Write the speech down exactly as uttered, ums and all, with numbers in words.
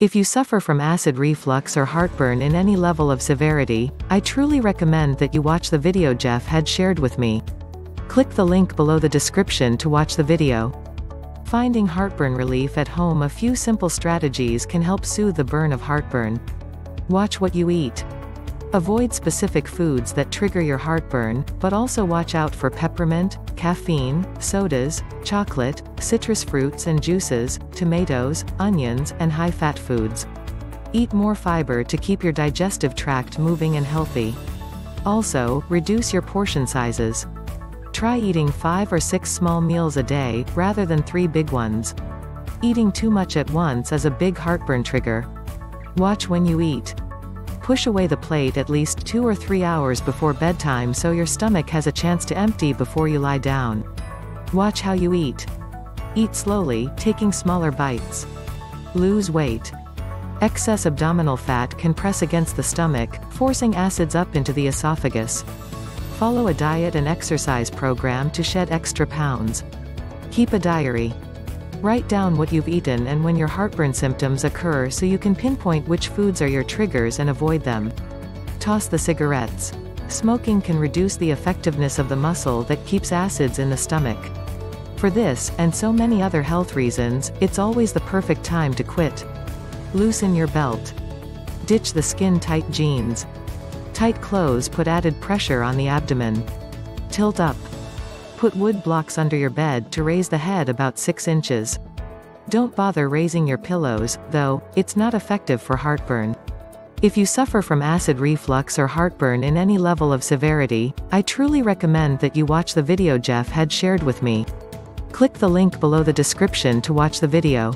If you suffer from acid reflux or heartburn in any level of severity, I truly recommend that you watch the video Jeff had shared with me. Click the link below the description to watch the video. Finding heartburn relief at home. A few simple strategies can help soothe the burn of heartburn. Watch what you eat. Avoid specific foods that trigger your heartburn, but also watch out for peppermint, caffeine, sodas, chocolate, citrus fruits and juices, tomatoes, onions, and high-fat foods. Eat more fiber to keep your digestive tract moving and healthy. Also, reduce your portion sizes. Try eating five or six small meals a day, rather than three big ones. Eating too much at once is a big heartburn trigger. Watch when you eat. Push away the plate at least two or three hours before bedtime so your stomach has a chance to empty before you lie down. Watch how you eat. Eat slowly, taking smaller bites. Lose weight. Excess abdominal fat can press against the stomach, forcing acids up into the esophagus. Follow a diet and exercise program to shed extra pounds. Keep a diary. Write down what you've eaten and when your heartburn symptoms occur so you can pinpoint which foods are your triggers and avoid them. Toss the cigarettes. Smoking can reduce the effectiveness of the muscle that keeps acids in the stomach. For this, and so many other health reasons, it's always the perfect time to quit. Loosen your belt. Ditch the skin-tight jeans. Tight clothes put added pressure on the abdomen. Tilt up. Put wood blocks under your bed to raise the head about six inches. Don't bother raising your pillows, though, it's not effective for heartburn. If you suffer from acid reflux or heartburn in any level of severity, I truly recommend that you watch the video Jeff had shared with me. Click the link below the description to watch the video.